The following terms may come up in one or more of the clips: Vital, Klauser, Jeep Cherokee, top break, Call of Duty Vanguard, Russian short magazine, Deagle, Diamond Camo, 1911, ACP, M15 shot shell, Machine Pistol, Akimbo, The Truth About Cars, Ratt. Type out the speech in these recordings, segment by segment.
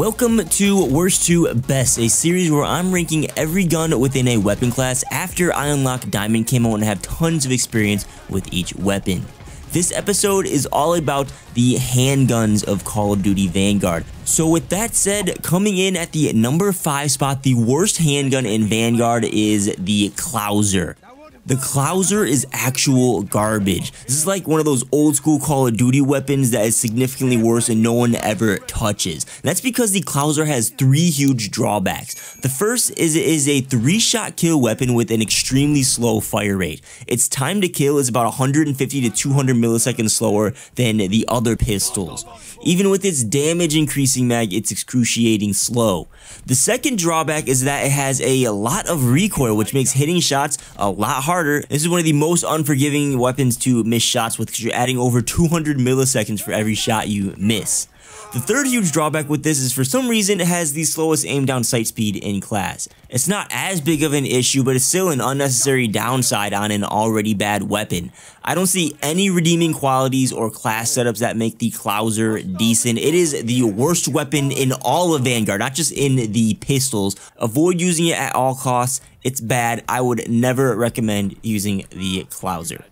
Welcome to Worst to Best, a series where I'm ranking every gun within a weapon class after I unlock Diamond Camo and have tons of experience with each weapon. This episode is all about the handguns of Call of Duty Vanguard. So with that said, coming in at the number 5 spot, the worst handgun in Vanguard is the Klauser. The Klauser is actual garbage. This is like one of those old school Call of Duty weapons that is significantly worse and no one ever touches. And that's because the Klauser has 3 huge drawbacks. The first is it is a 3-shot kill weapon with an extremely slow fire rate. Its time to kill is about 150 to 200 milliseconds slower than the other pistols. Even with its damage increasing mag, it's excruciating slow. The second drawback is that it has a lot of recoil, which makes hitting shots a lot harder. This is one of the most unforgiving weapons to miss shots with, because you're adding over 200 milliseconds for every shot you miss. The third huge drawback with this is, for some reason, it has the slowest aim down sight speed in class. It's not as big of an issue, but it's still an unnecessary downside on an already bad weapon. I don't see any redeeming qualities or class setups that make the Klauser decent. It is the worst weapon in all of Vanguard, not just in the pistols. Avoid using it at all costs. It's bad. I would never recommend using the Klauser.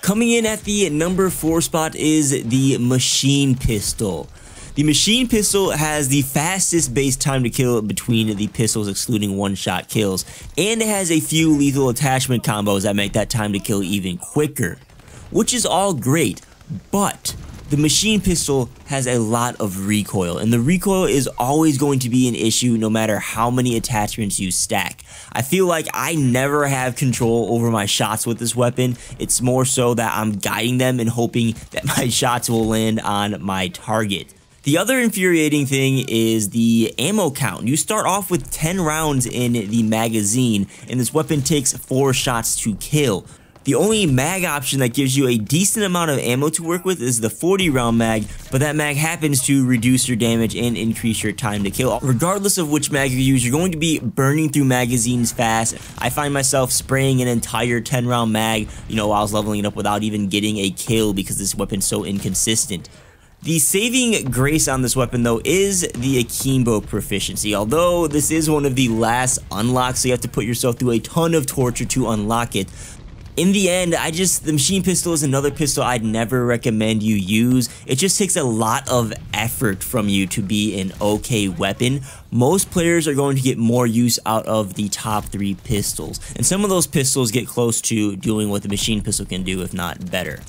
Coming in at the number 4 spot is the Machine Pistol. The Machine Pistol has the fastest base time to kill between the pistols, excluding 1-shot kills, and it has a few lethal attachment combos that make that time to kill even quicker, which is all great, but the Machine Pistol has a lot of recoil, and the recoil is always going to be an issue no matter how many attachments you stack. I feel like I never have control over my shots with this weapon. It's more so that I'm guiding them and hoping that my shots will land on my target. The other infuriating thing is the ammo count. You start off with 10 rounds in the magazine, and this weapon takes 4 shots to kill. The only mag option that gives you a decent amount of ammo to work with is the 40 round mag, but that mag happens to reduce your damage and increase your time to kill. Regardless of which mag you use, you're going to be burning through magazines fast. I find myself spraying an entire 10 round mag, while I was leveling it up without even getting a kill because this weapon's so inconsistent. The saving grace on this weapon, though, is the Akimbo proficiency. Although this is one of the last unlocks, so you have to put yourself through a ton of torture to unlock it. In the end, the Machine Pistol is another pistol I'd never recommend you use. It just takes a lot of effort from you to be an okay weapon. Most players are going to get more use out of the top 3 pistols, and some of those pistols get close to doing what the Machine Pistol can do, if not better.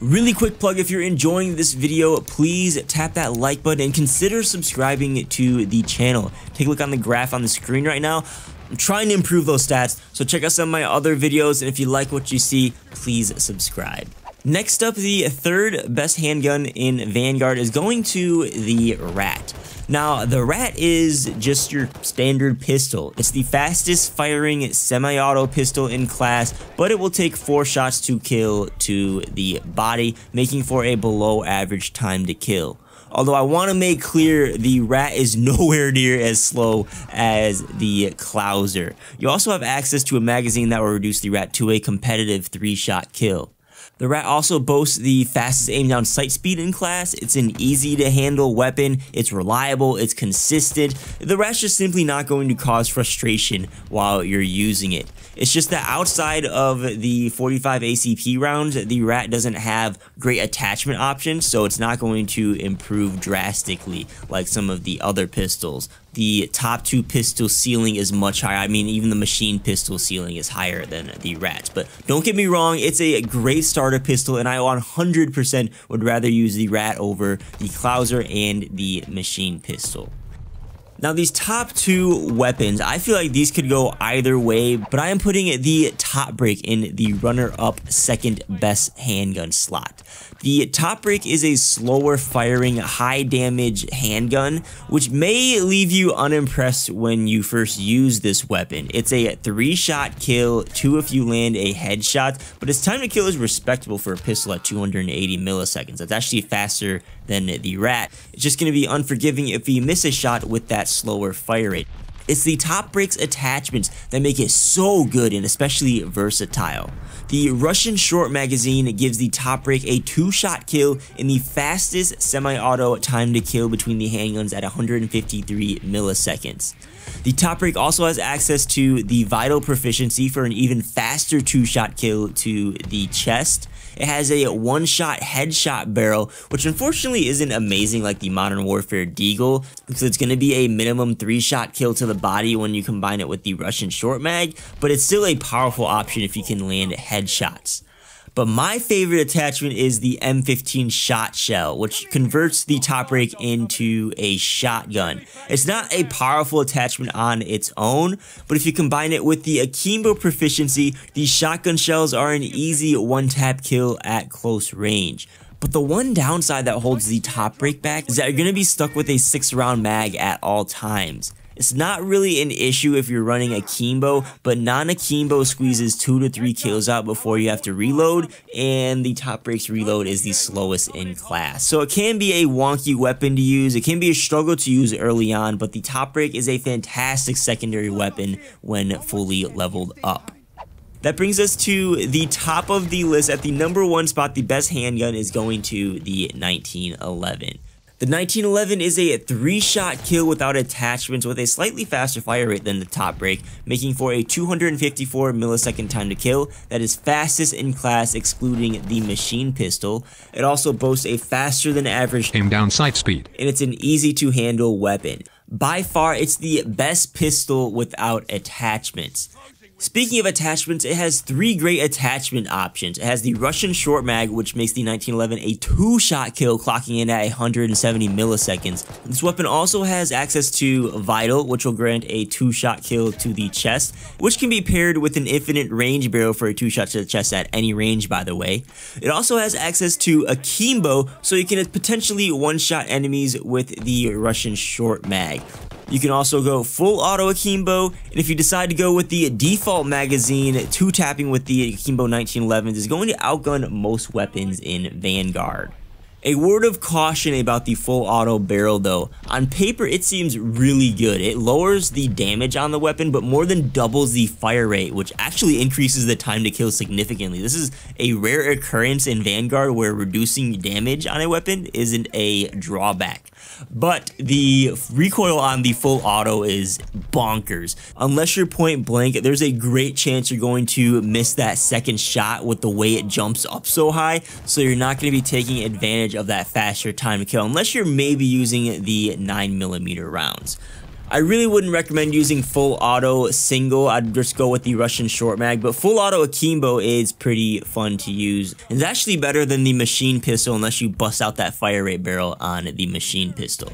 Really quick plug, if you're enjoying this video, please tap that like button and consider subscribing to the channel. Take a look on the graph on the screen right now. I'm trying to improve those stats, so check out some of my other videos, and if you like what you see, please subscribe. Next up, the 3rd best handgun in Vanguard is going to the Ratt. Now, the Ratt is just your standard pistol. It's the fastest firing semi-auto pistol in class, but it will take 4 shots to kill to the body, making for a below average time to kill. Although I want to make clear, the Ratt is nowhere near as slow as the Klauser. You also have access to a magazine that will reduce the Ratt to a competitive 3-shot kill. The Ratt also boasts the fastest aim down sight speed in class. It's an easy to handle weapon, it's reliable, it's consistent. The Ratt's just simply not going to cause frustration while you're using it. It's just that outside of the 45 ACP rounds, the Ratt doesn't have great attachment options, so it's not going to improve drastically like some of the other pistols. The top 2 pistol ceiling is much higher. I mean, even the Machine Pistol ceiling is higher than the Ratt. But don't get me wrong, it's a great starter pistol, and I 100% would rather use the Ratt over the Klauser and the Machine Pistol. Now, these top 2 weapons, I feel like these could go either way, but I am putting the Top Break in the runner-up 2nd best handgun slot. The Top Break is a slower firing, high damage handgun, which may leave you unimpressed when you first use this weapon. It's a 3-shot kill, 2 if you land a headshot, but its time to kill is respectable for a pistol at 280 milliseconds. That's actually faster than the Ratt. It's just going to be unforgiving if you miss a shot with that slower fire rate. It's the Top Break's attachments that make it so good and especially versatile. The Russian short magazine gives the top break a 2-shot kill in the fastest semi-auto time to kill between the handguns at 153 milliseconds. The top break also has access to the Vital proficiency for an even faster 2-shot kill to the chest. It has a 1-shot headshot barrel, which unfortunately isn't amazing like the Modern Warfare Deagle, because it's going to be a minimum 3-shot kill to the body when you combine it with the Russian short mag, but it's still a powerful option if you can land headshots. But my favorite attachment is the M15 shot shell, which converts the top break into a shotgun. It's not a powerful attachment on its own, but if you combine it with the Akimbo proficiency, the shotgun shells are an easy one-tap kill at close range. But the one downside that holds the top break back is that you're going to be stuck with a 6-round mag at all times. It's not really an issue if you're running Akimbo, but non-Akimbo squeezes 2 to 3 kills out before you have to reload, and the top break's reload is the slowest in class. So it can be a wonky weapon to use, it can be a struggle to use early on, but the top break is a fantastic secondary weapon when fully leveled up. That brings us to the top of the list. At the #1 spot, the best handgun is going to the 1911. The 1911 is a 3-shot kill without attachments with a slightly faster fire rate than the top break, making for a 254 millisecond time to kill that is fastest in class excluding the machine pistol. It also boasts a faster than average aim down sight speed, and it's an easy to handle weapon. By far, it's the best pistol without attachments. Speaking of attachments, it has 3 great attachment options. It has the Russian short mag, which makes the 1911 a 2-shot kill, clocking in at 170 milliseconds. This weapon also has access to Vital, which will grant a 2-shot kill to the chest, which can be paired with an infinite range barrel for a 2-shot to the chest at any range, by the way. It also has access to Akimbo, so you can potentially 1-shot enemies with the Russian short mag. You can also go full auto Akimbo, and if you decide to go with the default magazine, 2-tapping with the Akimbo 1911s is going to outgun most weapons in Vanguard. A word of caution about the full auto barrel though. On paper, it seems really good. It lowers the damage on the weapon, but more than doubles the fire rate, which actually increases the time to kill significantly. This is a rare occurrence in Vanguard where reducing damage on a weapon isn't a drawback. But the recoil on the full auto is bonkers. Unless you're point blank, there's a great chance you're going to miss that second shot with the way it jumps up so high, so you're not going to be taking advantage of that faster time to kill unless you're maybe using the 9mm rounds. I really wouldn't recommend using full auto single. I'd just go with the Russian short mag, but full auto Akimbo is pretty fun to use. It's actually better than the machine pistol unless you bust out that fire rate barrel on the machine pistol.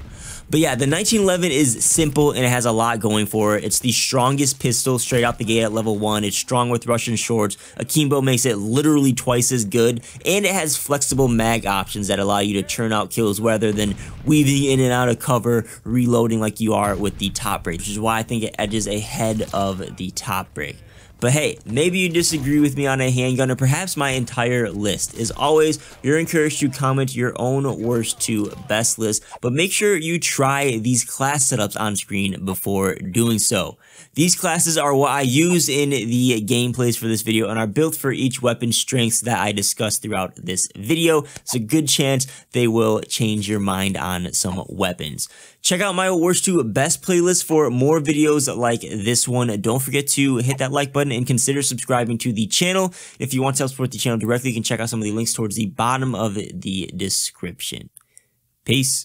But yeah, the 1911 is simple and it has a lot going for it. It's the strongest pistol straight out the gate at level 1. It's strong with Russian shorts. Akimbo makes it literally twice as good, and it has flexible mag options that allow you to churn out kills rather than weaving in and out of cover, reloading like you are with the top break, which is why I think it edges ahead of the top break. But hey, maybe you disagree with me on a handgun or perhaps my entire list. As always, you're encouraged to comment your own worst to best list, but make sure you try these class setups on screen before doing so. These classes are what I use in the gameplays for this video and are built for each weapon strengths that I discussed throughout this video. It's a good chance they will change your mind on some weapons. Check out my worst to best playlist for more videos like this one. Don't forget to hit that like button and consider subscribing to the channel. If you want to help support the channel directly, you can check out some of the links towards the bottom of the description. Peace.